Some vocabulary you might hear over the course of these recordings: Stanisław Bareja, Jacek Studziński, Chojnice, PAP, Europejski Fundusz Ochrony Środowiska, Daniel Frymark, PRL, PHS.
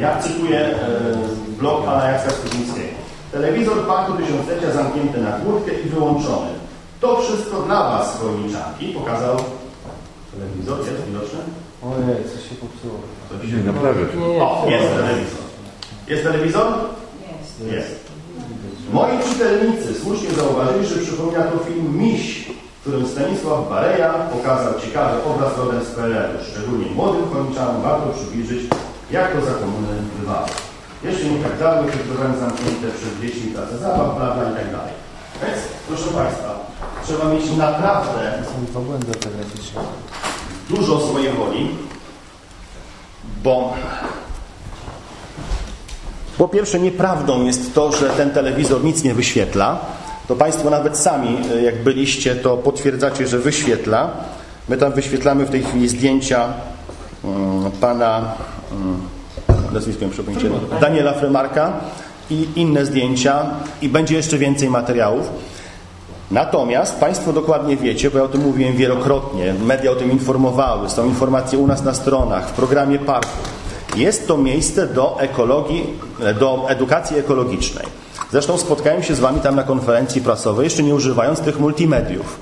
Jak cytuję blog pana Jacka Studzińskiego. Telewizor Paktu Tysiąclecia zamknięty na kurtkę i wyłączony. To wszystko dla was, rolniczanki, pokazał telewizor. Jest widoczny? Ojej, coś się popsuło. To się naprawia. O, jest telewizor. Jest telewizor? Jest. Jest. Moi czytelnicy słusznie zauważyli, że przypomina to film Miś, w którym Stanisław Bareja pokazał ciekawy obraz rodem z PRL-u. Szczególnie młodym kończanom warto przybliżyć, jak to za komuny bywało. Jeszcze nie tak dawno, kiedy programy zamknięte przez dzieci, pracę zabaw, prawda i tak dalej. Więc, proszę państwa, trzeba mieć naprawdę dużo swojej woli, bo po pierwsze, nieprawdą jest to, że ten telewizor nic nie wyświetla. To państwo nawet sami, jak byliście, to potwierdzacie, że wyświetla. My tam wyświetlamy w tej chwili zdjęcia pana nazwiskiem, Daniela Frymarka i inne zdjęcia i będzie jeszcze więcej materiałów. Natomiast państwo dokładnie wiecie, bo ja o tym mówiłem wielokrotnie, media o tym informowały, są informacje u nas na stronach, w programie PAP. Jest to miejsce do ekologii, do edukacji ekologicznej. Zresztą spotkałem się z wami tam na konferencji prasowej, jeszcze nie używając tych multimediów.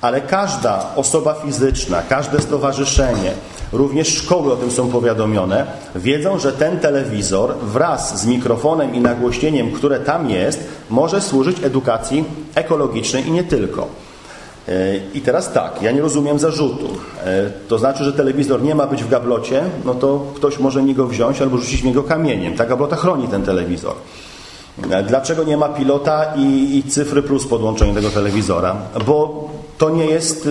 Ale każda osoba fizyczna, każde stowarzyszenie, również szkoły o tym są powiadomione, wiedzą, że ten telewizor wraz z mikrofonem i nagłośnieniem, które tam jest, może służyć edukacji ekologicznej i nie tylko. I teraz tak, ja nie rozumiem zarzutu. To znaczy, że telewizor nie ma być w gablocie, no to ktoś może mi go wziąć albo rzucić mi go kamieniem. Ta gablota chroni ten telewizor. Dlaczego nie ma pilota i cyfry plus podłączenia tego telewizora? Bo to nie jest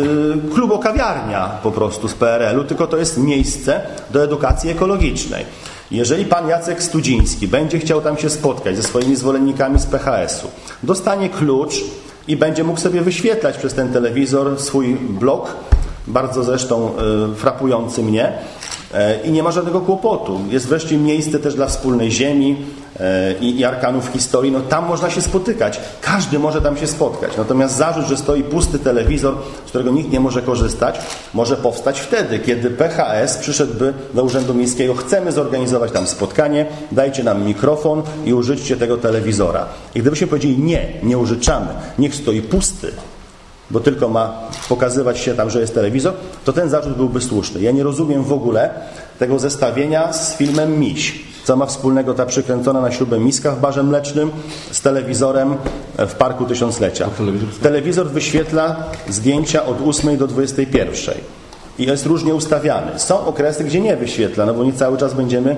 klub o kawiarnia po prostu z PRL-u, tylko to jest miejsce do edukacji ekologicznej. Jeżeli pan Jacek Studziński będzie chciał tam się spotkać ze swoimi zwolennikami z PHS-u, dostanie klucz i będzie mógł sobie wyświetlać przez ten telewizor swój blog, bardzo zresztą frapujący mnie, i nie ma żadnego kłopotu. Jest wreszcie miejsce też dla wspólnej ziemi i arkanów historii. No tam można się spotykać. Każdy może tam się spotkać. Natomiast zarzut, że stoi pusty telewizor, z którego nikt nie może korzystać, może powstać wtedy, kiedy PHS przyszedłby do Urzędu Miejskiego. Chcemy zorganizować tam spotkanie, dajcie nam mikrofon i użyćcie tego telewizora. I gdybyśmy powiedzieli nie, nie użyczamy, niech stoi pusty, bo tylko ma pokazywać się tam, że jest telewizor, to ten zarzut byłby słuszny. Ja nie rozumiem w ogóle tego zestawienia z filmem Miś. Co ma wspólnego ta przykręcona na śrubę miska w barze mlecznym z telewizorem w Parku Tysiąclecia? Telewizor wyświetla zdjęcia od 8 do 21 i jest różnie ustawiany. Są okresy, gdzie nie wyświetla, no bo nie cały czas będziemy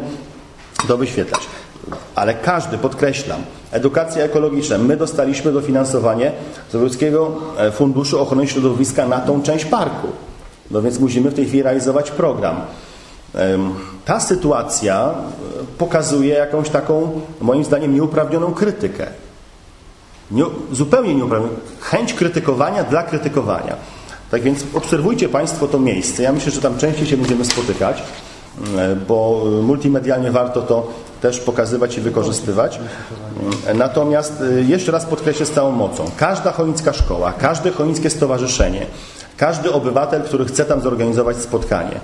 to wyświetlać. Ale każdy, podkreślam, edukacja ekologiczna. My dostaliśmy dofinansowanie z Europejskiego Funduszu Ochrony Środowiska na tą część parku. No więc musimy w tej chwili realizować program. Ta sytuacja pokazuje jakąś taką, moim zdaniem, nieuprawnioną krytykę. Zupełnie nieuprawnioną. Chęć krytykowania dla krytykowania. Tak więc obserwujcie państwo to miejsce. Ja myślę, że tam częściej się będziemy spotykać, bo multimedialnie warto to też pokazywać i wykorzystywać. Natomiast jeszcze raz podkreślę z całą mocą. Każda chojnicka szkoła, każde chojnickie stowarzyszenie, każdy obywatel, który chce tam zorganizować spotkanie,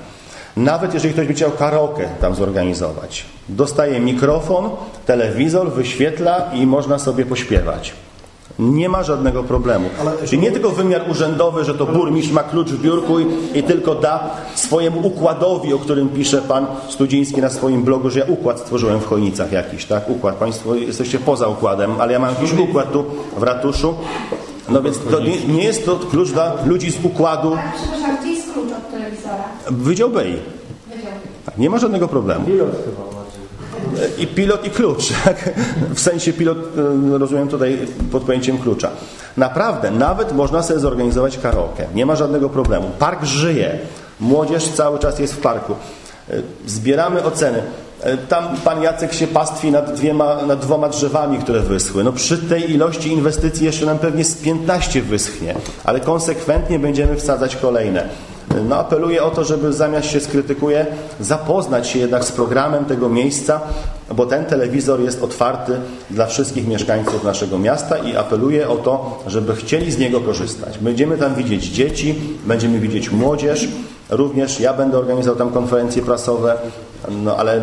nawet jeżeli ktoś by chciał karaoke tam zorganizować, dostaje mikrofon, telewizor, wyświetla i można sobie pośpiewać. Nie ma żadnego problemu. Czyli nie tylko wymiar urzędowy, że to burmistrz ma klucz w biurku i tylko da swojemu układowi, o którym pisze pan Studziński na swoim blogu, że ja układ stworzyłem w Chojnicach jakiś, tak? Układ. Państwo jesteście poza układem, ale ja mam jakiś układ tu w ratuszu. No więc to nie jest to klucz dla ludzi z układu. Przepraszam, gdzie jest klucz od telewizora? Wydział BEI. Nie ma żadnego problemu. I pilot i klucz, tak? W sensie pilot rozumiem tutaj pod pojęciem klucza. Naprawdę, nawet można sobie zorganizować karaoke, nie ma żadnego problemu. Park żyje, młodzież cały czas jest w parku. Zbieramy oceny. Tam pan Jacek się pastwi nad dwoma drzewami, które wyschły. No przy tej ilości inwestycji jeszcze nam pewnie z 15 wyschnie, ale konsekwentnie będziemy wsadzać kolejne. No apeluję o to, żeby zamiast się skrytykuje, zapoznać się jednak z programem tego miejsca, bo ten telewizor jest otwarty dla wszystkich mieszkańców naszego miasta i apeluję o to, żeby chcieli z niego korzystać. Będziemy tam widzieć dzieci, będziemy widzieć młodzież, również ja będę organizował tam konferencje prasowe, no ale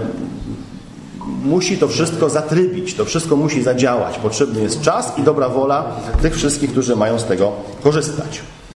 musi to wszystko zatrybić, to wszystko musi zadziałać. Potrzebny jest czas i dobra wola tych wszystkich, którzy mają z tego korzystać.